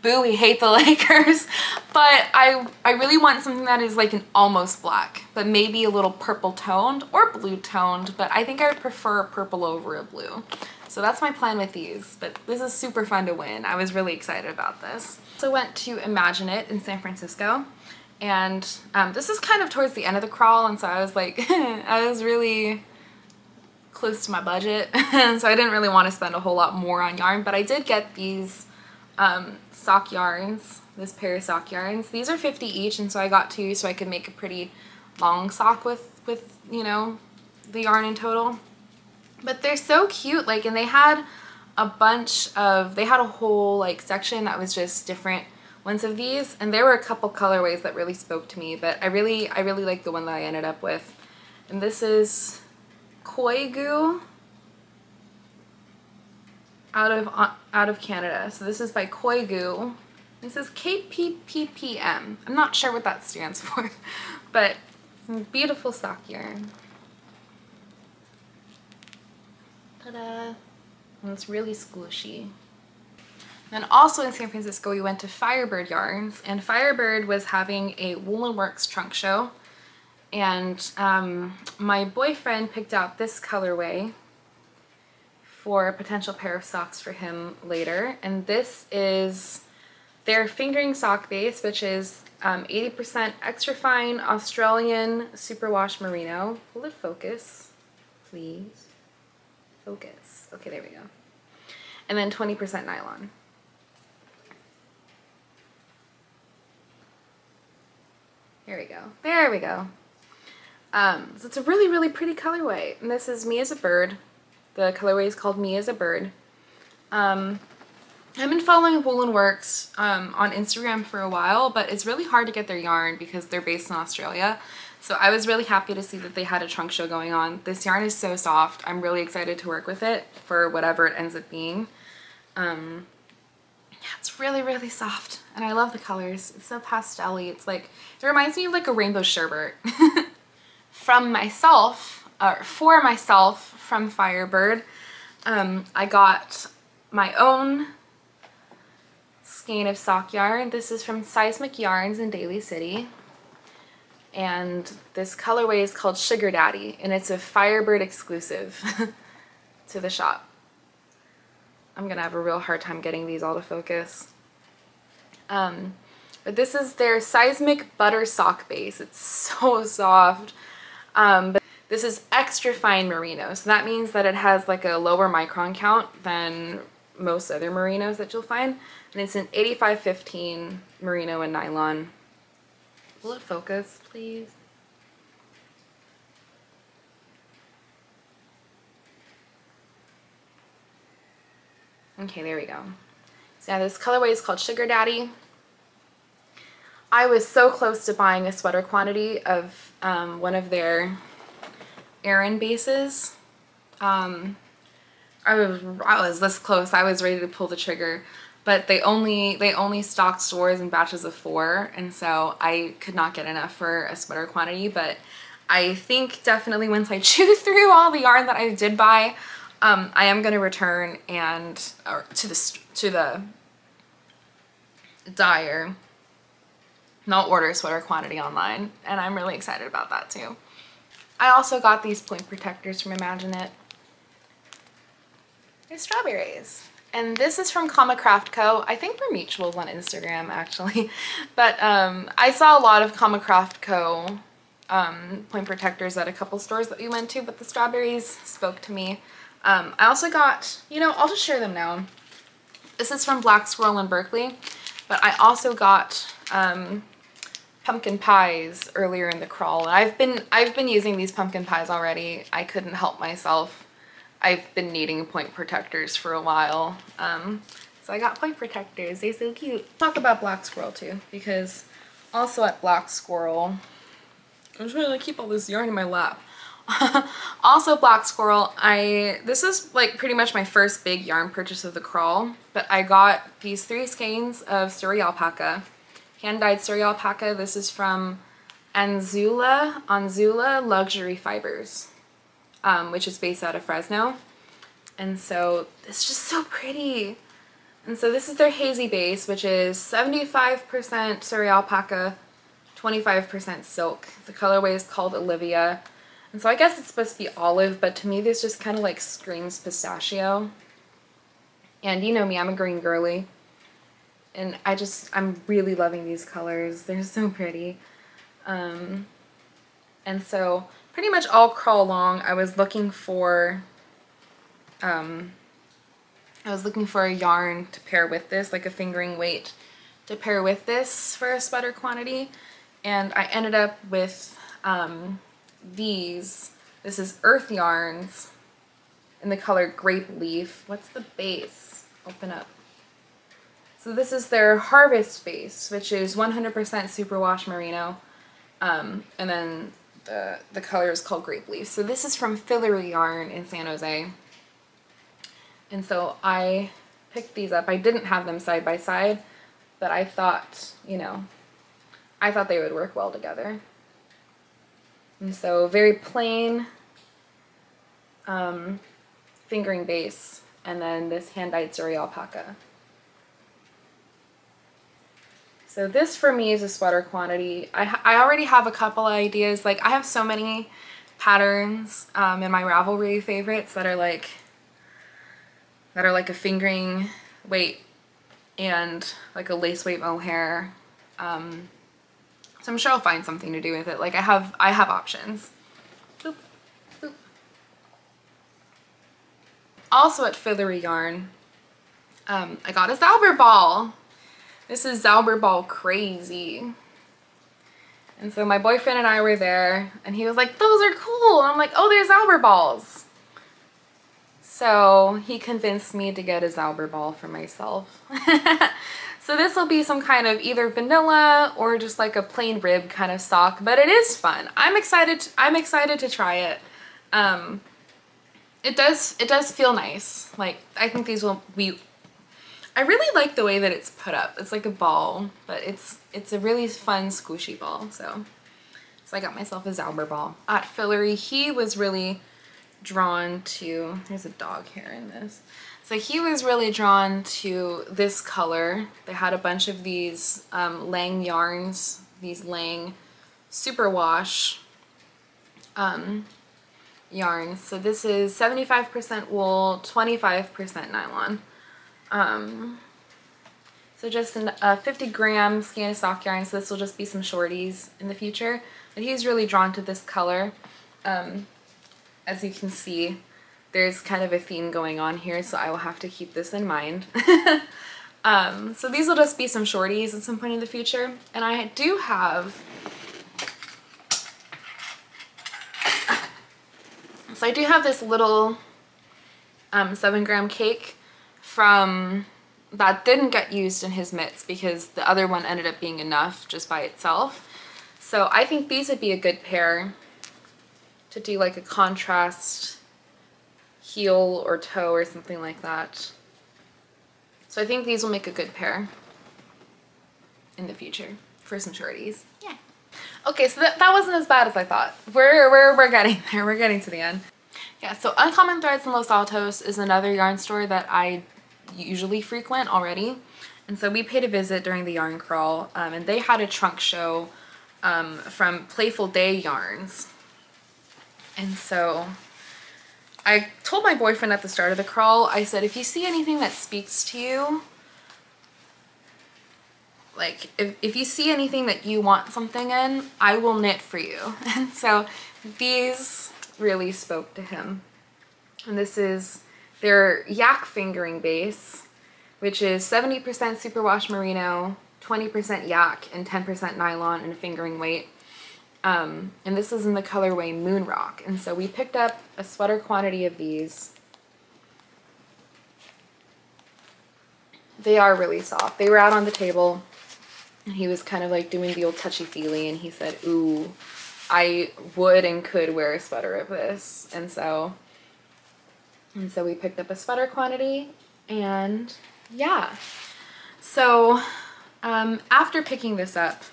Boo, we hate the Lakers. But I, I really want something that is like an almost black, but maybe a little purple toned or blue toned, but I think I would prefer a purple over a blue. So that's my plan with these, but this is super fun to win. I was really excited about this. So I went to Imagine It in San Francisco, and um, this is kind of towards the end of the crawl, and so I was like, I was really close to my budget, so I didn't really want to spend a whole lot more on yarn, but I did get these um, sock yarns, this pair of sock yarns. These are fifty each, and so I got two so I could make a pretty long sock with, with you know, the yarn in total. But they're so cute, like, and they had a bunch of, they had a whole, like, section that was just different ones of these, and there were a couple colorways that really spoke to me, but I really, I really like the one that I ended up with. And this is Koigu out of uh, out of Canada. So this is by Koigu. This is K P P P M. I'm not sure what that stands for, but beautiful sock yarn. Ta-da! And it's really squishy. And then also in San Francisco, we went to Firebird Yarns, and Firebird was having a Woolen Works trunk show. And um, my boyfriend picked out this colorway for a potential pair of socks for him later. And this is their fingering sock base, which is um, eighty percent extra fine Australian superwash merino. Will it focus, please? Focus. Okay, there we go. And then twenty percent nylon. There we go. There we go. Um, so it's a really, really pretty colorway. And this is Me as a Bird. The colorway is called Me as a Bird. Um, I've been following Woolen Works um, on Instagram for a while, but it's really hard to get their yarn because they're based in Australia. So I was really happy to see that they had a trunk show going on. This yarn is so soft. I'm really excited to work with it for whatever it ends up being. Um, yeah, it's really, really soft, and I love the colors. It's so pastel-y. It's like, it reminds me of like a rainbow sherbet. From myself, or for myself, from Firebird, um, I got my own skein of sock yarn. This is from Seismic Yarns in Daly City, and this colorway is called Sugar Daddy, and it's a Firebird exclusive to the shop. I'm gonna have a real hard time getting these all to focus. Um, but this is their Seismic Butter Sock Base. It's so soft. Um, but this is extra fine merino, so that means that it has like a lower micron count than most other merinos that you'll find, and it's an eighty-five fifteen merino and nylon. Will it focus, please? Okay, there we go. So now this colorway is called Sugar Daddy. I was so close to buying a sweater quantity of um, one of their Aran bases. Um, I was I was this close. I was ready to pull the trigger, but they only they only stocked stores in batches of four, and so I could not get enough for a sweater quantity. But I think definitely once I chew through all the yarn that I did buy, um, I am going to return and or to the to the dyer. Not order sweater quantity online, and I'm really excited about that too. I also got these plant protectors from Imagine It. They're strawberries. And this is from Comacraft Co. I think we're mutuals on Instagram actually, but um, I saw a lot of Comacraft Co. Um, plant protectors at a couple stores that we went to, but the strawberries spoke to me. Um, I also got, you know, I'll just share them now. This is from Black Squirrel in Berkeley, but I also got um, pumpkin pies earlier in the crawl, and I've been I've been using these pumpkin pies already. I couldn't help myself. I've been needing point protectors for a while, um, so I got point protectors. They're so cute. Talk about Black Squirrel too, because also at Black Squirrel, I'm trying to keep all this yarn in my lap. Also Black Squirrel, I this is like pretty much my first big yarn purchase of the crawl, but I got these three skeins of Surrey alpaca, hand-dyed Surrey alpaca. This is from Anzula, Anzula Luxury Fibers, um, which is based out of Fresno. And so it's just so pretty. And so this is their hazy base, which is seventy-five percent Surrey alpaca, twenty-five percent silk. The colorway is called Olivia. And so I guess it's supposed to be olive, but to me this just kind of like screams pistachio. And you know me, I'm a green girly. And I just, I'm really loving these colors. They're so pretty. Um, and so pretty much all crawl along, I was looking for, um, I was looking for a yarn to pair with this, like a fingering weight to pair with this for a sweater quantity. And I ended up with, um... these. This is Earth Yarns in the color Grape Leaf. What's the base? Open up. So this is their Harvest base, which is one hundred percent superwash merino, um, and then the, the color is called Grape Leaf. So this is from Fillory Yarn in San Jose. And so I picked these up. I didn't have them side by side, but I thought, you know, I thought they would work well together. And so very plain um, fingering base, and then this hand-dyed Surrey alpaca. So this for me is a sweater quantity. I, I already have a couple of ideas. Like I have so many patterns um, in my Ravelry favorites that are like that are like a fingering weight and like a lace weight mohair. Um, So I'm sure I'll find something to do with it. Like I have, I have options. Boop, boop. Also at Fillory Yarn, um, I got a Zauber Ball. This is Zauber Ball Crazy. And so my boyfriend and I were there and he was like, those are cool. And I'm like, oh, they're Zauber Balls. So he convinced me to get a Zauber Ball for myself. So this will be some kind of either vanilla or just like a plain rib kind of sock, but it is fun. I'm excited. To, I'm excited to try it. Um, it does. It does feel nice. Like I think these will be. I really like the way that it's put up. It's like a ball, but it's it's a really fun squishy ball. So, so I got myself a Zauber Ball at Fillory. He was really drawn to. There's a dog hair in this. So he was really drawn to this color. They had a bunch of these um, Lang yarns, these Lang superwash um, yarns. So this is seventy-five percent wool, twenty-five percent nylon. Um, so just a uh, fifty gram skein of sock yarn. So this will just be some shorties in the future. But he's really drawn to this color, um, as you can see. There's kind of a theme going on here, so I will have to keep this in mind. um, so these will just be some shorties at some point in the future. And I do have... So I do have this little um, seven gram cake from... that didn't get used in his mitts because the other one ended up being enough just by itself. So I think these would be a good pair to do like a contrast... heel or toe or something like that. So I think these will make a good pair in the future for some shorties. Yeah. Okay, so that, that wasn't as bad as I thought. We're, we're, we're getting there. We're getting to the end. Yeah, so Uncommon Threads in Los Altos is another yarn store that I usually frequent already. And so we paid a visit during the yarn crawl, um, and they had a trunk show um, from Playful Day Yarns. And so... I told my boyfriend at the start of the crawl, I said, if you see anything that speaks to you, like if, if you see anything that you want something in, I will knit for you. And so these really spoke to him. And this is their yak fingering base, which is seventy percent superwash merino, twenty percent yak, and ten percent nylon and fingering weight. Um, and this is in the colorway Moon Rock. And so we picked up a sweater quantity of these. They are really soft. They were out on the table and he was kind of like doing the old touchy-feely and he said, ooh, I would and could wear a sweater of this. And so, and so we picked up a sweater quantity, and yeah. So um, after picking this up,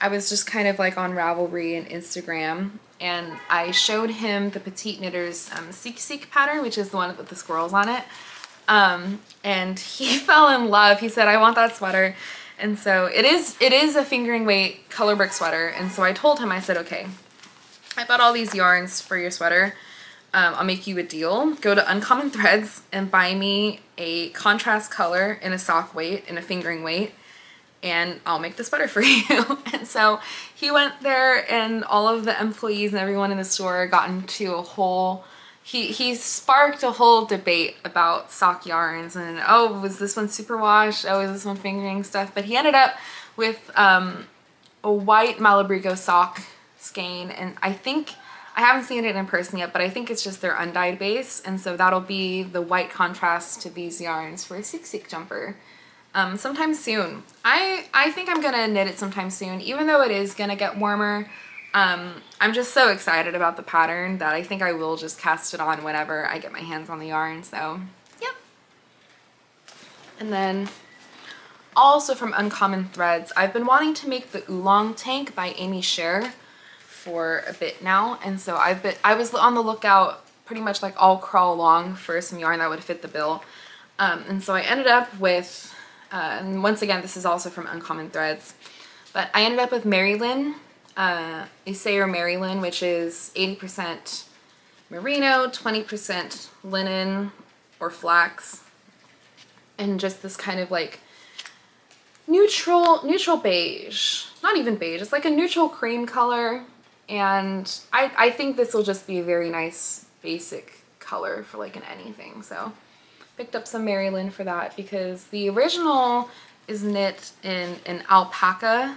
I was just kind of like on Ravelry and Instagram, and I showed him the Petite Knitter's um, Seek Seek pattern, which is the one with the squirrels on it. Um, and he fell in love. He said, I want that sweater. And so it is, it is a fingering weight color brick sweater. And so I told him, I said, okay, I bought all these yarns for your sweater. Um, I'll make you a deal. Go to Uncommon Threads and buy me a contrast color in a soft weight, in a fingering weight, and I'll make the sweater for you. And so he went there, and all of the employees and everyone in the store got into a whole, he, he sparked a whole debate about sock yarns, and oh, was this one superwash? Oh, is this one fingering stuff? But he ended up with um, a white Malabrigo sock skein, and I think, I haven't seen it in person yet, but I think it's just their undyed base, and so that'll be the white contrast to these yarns for a Seek Seek jumper um, sometime soon. I, I think I'm gonna knit it sometime soon, even though it is gonna get warmer. Um, I'm just so excited about the pattern that I think I will just cast it on whenever I get my hands on the yarn, so yep. And then also from Uncommon Threads, I've been wanting to make the Oolong Tank by Amy Scher for a bit now, and so I've been I was on the lookout pretty much like all crawl along for some yarn that would fit the bill, um, and so I ended up with uh, and once again this is also from Uncommon Threads, but I ended up with Marylin, uh, Isayer Marylin, which is eighty percent merino, twenty percent linen or flax, and just this kind of like neutral neutral beige, not even beige, it's like a neutral cream color. And I, I think this will just be a very nice basic color for like an anything. So picked up some Marylin for that because the original is knit in an alpaca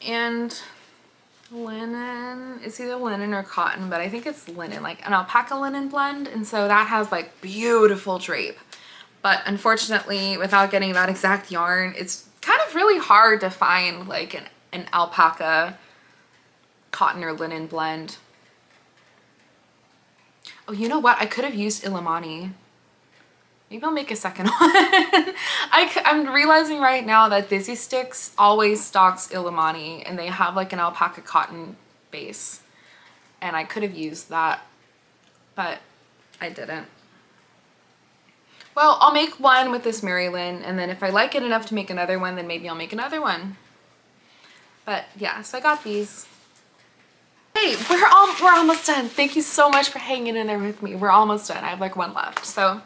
and linen. It's either linen or cotton, but I think it's linen, like an alpaca linen blend. And so that has like beautiful drape. But unfortunately, without getting that exact yarn, it's kind of really hard to find like an, an alpaca cotton or linen blend. Oh, you know what? I could have used Illimani. Maybe I'll make a second one. I, I'm realizing right now that Busy Sticks always stocks Illimani, and they have like an alpaca cotton base. And I could have used that, but I didn't. Well, I'll make one with this Marylin, and then if I like it enough to make another one, then maybe I'll make another one. But yeah, so I got these. Hey, we're all we're almost done. Thank you so much for hanging in there with me. We're almost done. I have like one left. So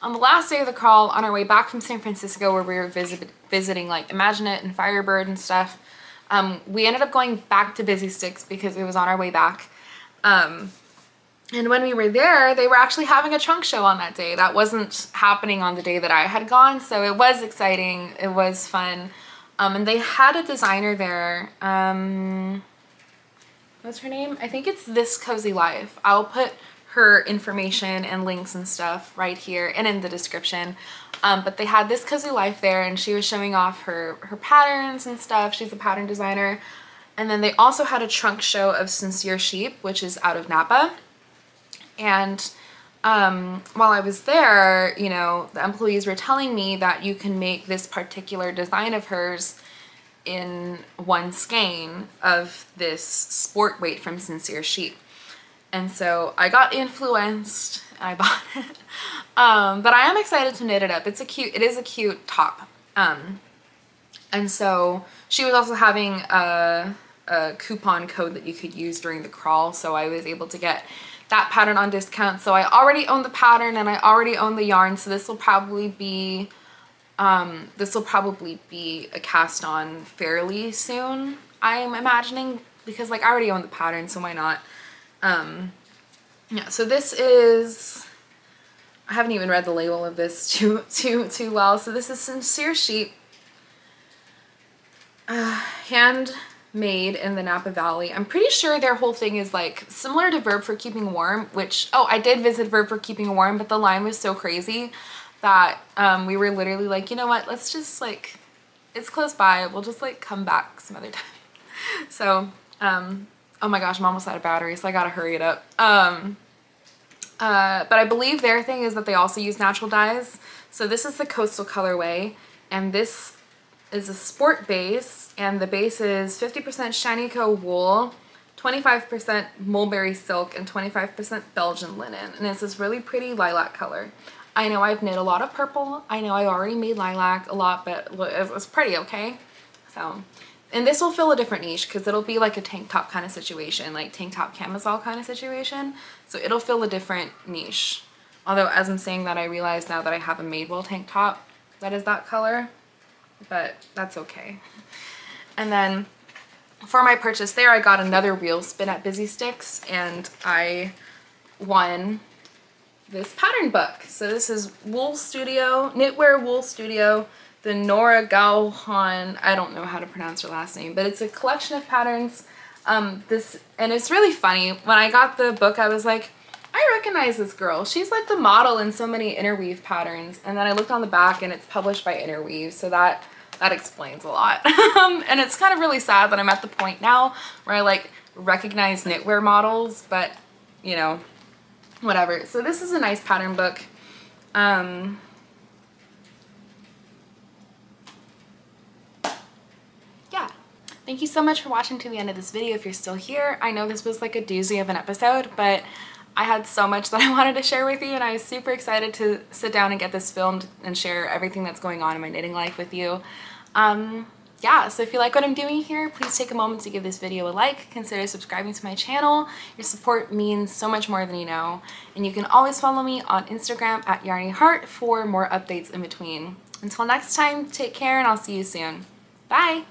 on the last day of the crawl, on our way back from San Francisco, where we were visit, visiting like Imagine It and Firebird and stuff, um, we ended up going back to Busy Sticks because it was on our way back. Um, And when we were there, they were actually having a trunk show on that day. That wasn't happening on the day that I had gone, so it was exciting. It was fun. Um, and they had a designer there. Um, what's her name? I think it's This Cozy Life. I'll put her information and links and stuff right here and in the description. Um, but they had This Cozy Life there, and she was showing off her, her patterns and stuff. She's a pattern designer. And then they also had a trunk show of Sincere Sheep, which is out of Napa. And um, while I was there, you know, the employees were telling me that you can make this particular design of hers in one skein of this sport weight from Sincere Sheep. And so I got influenced and I bought it. Um, but I am excited to knit it up. It's a cute, it is a cute top. Um, and so she was also having a, a coupon code that you could use during the crawl. So I was able to get that pattern on discount. So I already own the pattern and I already own the yarn, so this will probably be um, this will probably be a cast on fairly soon, I'm imagining, because like I already own the pattern, so why not? Um, yeah, so this is, I haven't even read the label of this too too too well. So this is Sincere Sheep, uh, hand made in the Napa Valley. I'm pretty sure their whole thing is like similar to Verb for Keeping Warm, which, oh, I did visit Verb for Keeping Warm, but the line was so crazy that um, we were literally like, you know what, let's just like, it's close by, we'll just like come back some other time. So, um, oh my gosh, I'm almost out of battery, so I gotta hurry it up. Um, uh, but I believe their thing is that they also use natural dyes. So this is the Coastal colorway, and this is a sport base, and the base is fifty percent shiny co wool, twenty-five percent mulberry silk, and twenty-five percent Belgian linen. And it's this really pretty lilac color. I know I've knit a lot of purple. I know I already made lilac a lot, but it's pretty okay. So, and this will fill a different niche because it'll be like a tank top kind of situation, like tank top camisole kind of situation. So it'll fill a different niche. Although as I'm saying that, I realize now that I have a Madewell tank top that is that color, but that's okay. And then for my purchase there, I got another reel spin at Busy Sticks, and I won this pattern book. So this is Wool Studio, Knitwear Wool Studio, the Nora Gauhan, I don't know how to pronounce her last name, but it's a collection of patterns. Um, this, and it's really funny, when I got the book, I was like, I recognize this girl. She's like the model in so many Interweave patterns. And then I looked on the back and it's published by Interweave, so that that explains a lot. um, and it's kind of really sad that I'm at the point now where I like recognize knitwear models, but you know, whatever. So this is a nice pattern book. Um, yeah. Thank you so much for watching to the end of this video if you're still here. I know this was like a doozy of an episode, but I had so much that I wanted to share with you, and I was super excited to sit down and get this filmed and share everything that's going on in my knitting life with you. Um, yeah, so if you like what I'm doing here, please take a moment to give this video a like, consider subscribing to my channel. Your support means so much more than you know. And you can always follow me on Instagram at Yarny Heart for more updates in between. Until next time, take care, and I'll see you soon. Bye!